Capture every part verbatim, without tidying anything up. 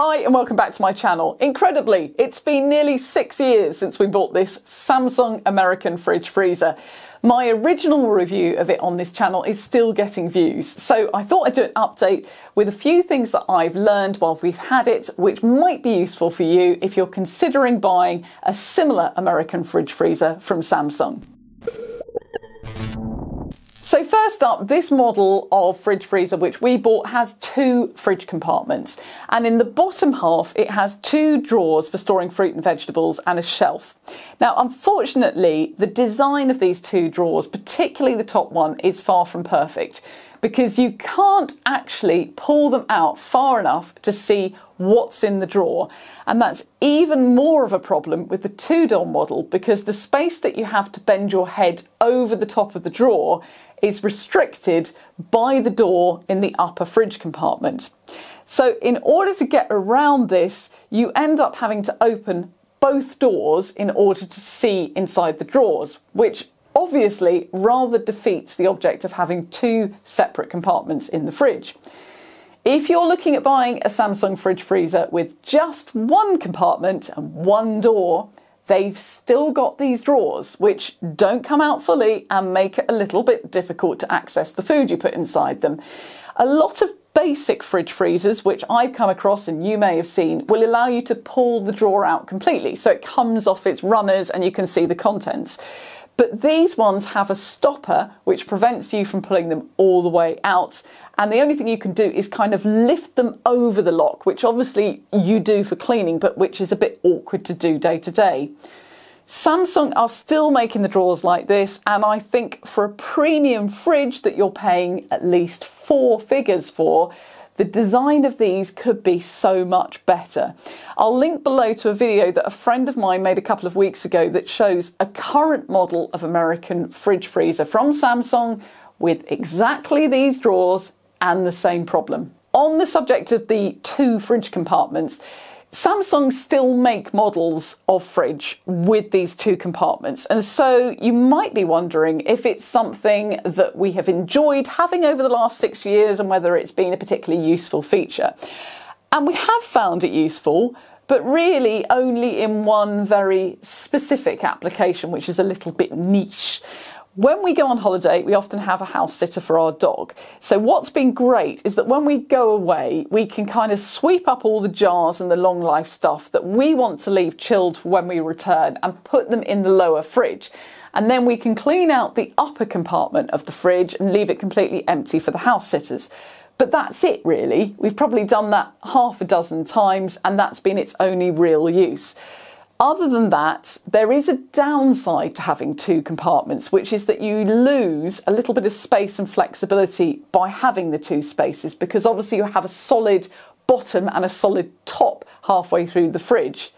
Hi and welcome back to my channel. Incredibly, it's been nearly six years since we bought this Samsung American fridge freezer. My original review of it on this channel is still getting views, so I thought I'd do an update with a few things that I've learned while we've had it, which might be useful for you if you're considering buying a similar American fridge freezer from Samsung. So first up, this model of fridge freezer which we bought has two fridge compartments, and in the bottom half it has two drawers for storing fruit and vegetables and a shelf. Now unfortunately the design of these two drawers, particularly the top one, is far from perfect because you can't actually pull them out far enough to see what's in the drawer. And that's even more of a problem with the two-door model because the space that you have to bend your head over the top of the drawer is restricted by the door in the upper fridge compartment. So in order to get around this, you end up having to open both doors in order to see inside the drawers, which obviously rather defeats the object of having two separate compartments in the fridge. If you're looking at buying a Samsung fridge freezer with just one compartment and one door, they've still got these drawers, which don't come out fully and make it a little bit difficult to access the food you put inside them. A lot of basic fridge freezers, which I've come across and you may have seen, will allow you to pull the drawer out completely, so it comes off its runners and you can see the contents. But these ones have a stopper which prevents you from pulling them all the way out, and the only thing you can do is kind of lift them over the lock, which obviously you do for cleaning but which is a bit awkward to do day to day. Samsung are still making the drawers like this, and I think for a premium fridge that you're paying at least four figures for, the design of these could be so much better. I'll link below to a video that a friend of mine made a couple of weeks ago that shows a current model of American fridge freezer from Samsung with exactly these drawers and the same problem. On the subject of the two fridge compartments, Samsung still make models of fridge with these two compartments, and so you might be wondering if it's something that we have enjoyed having over the last six years and whether it's been a particularly useful feature. And we have found it useful, but really only in one very specific application, which is a little bit niche. When we go on holiday, we often have a house sitter for our dog. So what's been great is that when we go away, we can kind of sweep up all the jars and the long life stuff that we want to leave chilled for when we return and put them in the lower fridge. And then we can clean out the upper compartment of the fridge and leave it completely empty for the house sitters. But that's it really. We've probably done that half a dozen times and that's been its only real use. Other than that, there is a downside to having two compartments, which is that you lose a little bit of space and flexibility by having the two spaces, because obviously you have a solid bottom and a solid top halfway through the fridge.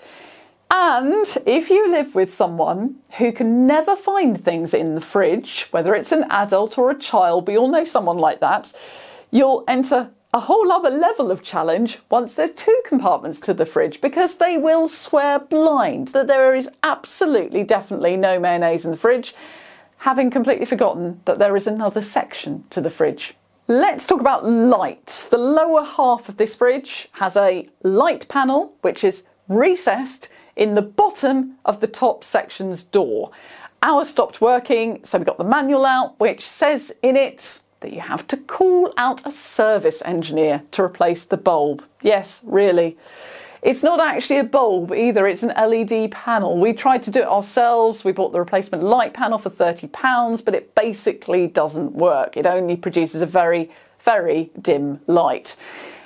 And if you live with someone who can never find things in the fridge, whether it's an adult or a child, we all know someone like that, you'll enter a whole other level of challenge once there's two compartments to the fridge, because they will swear blind that there is absolutely definitely no mayonnaise in the fridge, having completely forgotten that there is another section to the fridge. Let's talk about lights. The lower half of this fridge has a light panel which is recessed in the bottom of the top section's door. Ours stopped working, so we got the manual out which says in it that you have to call out a service engineer to replace the bulb. Yes, really. It's not actually a bulb either, it's an L E D panel. We tried to do it ourselves, we bought the replacement light panel for thirty pounds, but it basically doesn't work. It only produces a very, very dim light.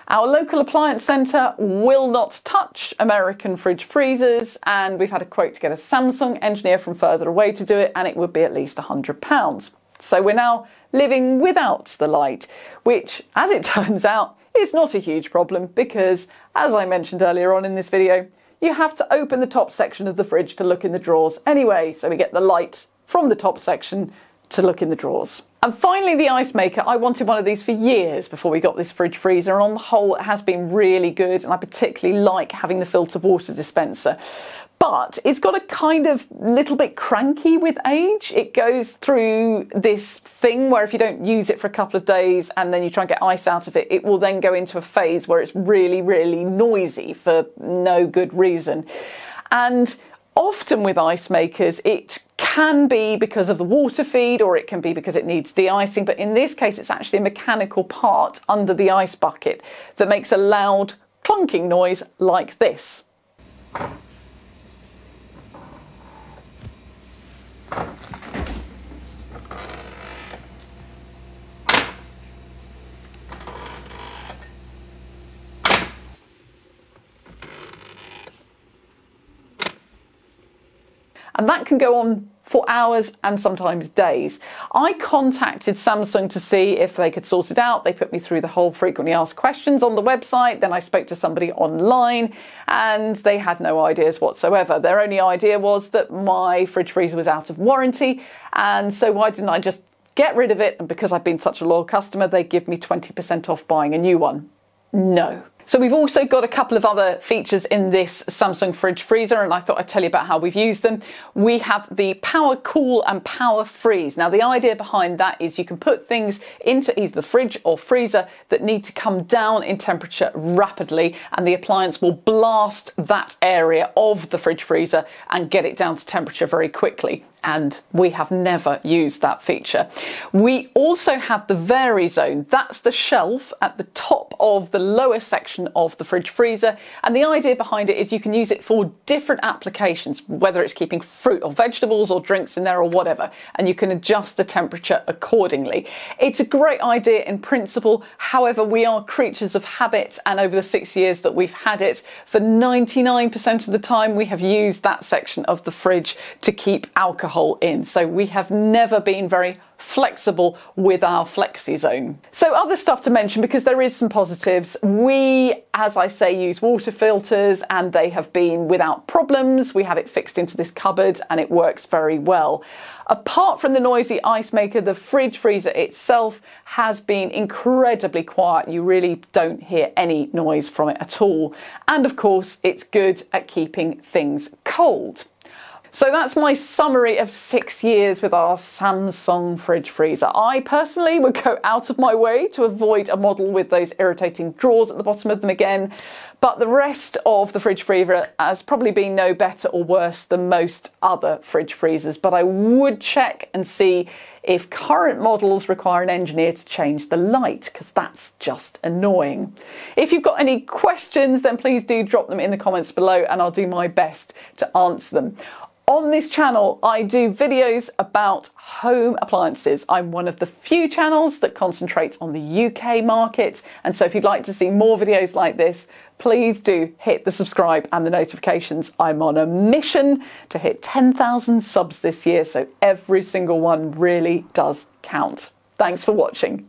Our local appliance centre will not touch American fridge freezers, and we've had a quote to get a Samsung engineer from further away to do it, and it would be at least one hundred pounds. So we're now living without the light, which, as it turns out, is not a huge problem because, as I mentioned earlier on in this video, you have to open the top section of the fridge to look in the drawers anyway, so we get the light from the top section to look in the drawers. And finally, the ice maker. I wanted one of these for years before we got this fridge freezer, and on the whole it has been really good, and I particularly like having the filter water dispenser. But it's got a kind of little bit cranky with age. It goes through this thing where if you don't use it for a couple of days and then you try and get ice out of it, it will then go into a phase where it's really, really noisy for no good reason. And often with ice makers, it can be because of the water feed, or it can be because it needs de-icing, but in this case it's actually a mechanical part under the ice bucket that makes a loud clunking noise like this. And that can go on for hours and sometimes days. I contacted Samsung to see if they could sort it out. They put me through the whole frequently asked questions on the website. Then I spoke to somebody online and they had no ideas whatsoever. Their only idea was that my fridge freezer was out of warranty, and so why didn't I just get rid of it? And because I've been such a loyal customer, they give me twenty percent off buying a new one. No. So we've also got a couple of other features in this Samsung fridge freezer, and I thought I'd tell you about how we've used them. We have the Power Cool and Power Freeze. Now the idea behind that is you can put things into either the fridge or freezer that need to come down in temperature rapidly, and the appliance will blast that area of the fridge freezer and get it down to temperature very quickly. And we have never used that feature. We also have the VariZone. That's the shelf at the top of the lower section of the fridge freezer. And the idea behind it is you can use it for different applications, whether it's keeping fruit or vegetables or drinks in there or whatever, and you can adjust the temperature accordingly. It's a great idea in principle. However, we are creatures of habit, and over the six years that we've had it, for ninety-nine percent of the time we have used that section of the fridge to keep alcohol in, so we have never been very flexible with our flexi zone. So other stuff to mention, because there is some positives. We, as I say, use water filters and they have been without problems. We have it fixed into this cupboard and it works very well. Apart from the noisy ice maker, the fridge freezer itself has been incredibly quiet. You really don't hear any noise from it at all, and of course it's good at keeping things cold. So that's my summary of six years with our Samsung fridge freezer. I personally would go out of my way to avoid a model with those irritating drawers at the bottom of them again, but the rest of the fridge freezer has probably been no better or worse than most other fridge freezers, but I would check and see if current models require an engineer to change the light, because that's just annoying. If you've got any questions, then please do drop them in the comments below and I'll do my best to answer them. On this channel, I do videos about home appliances. I'm one of the few channels that concentrates on the U K market, and so if you'd like to see more videos like this, please do hit the subscribe and the notifications. I'm on a mission to hit ten thousand subs this year, so every single one really does count. Thanks for watching.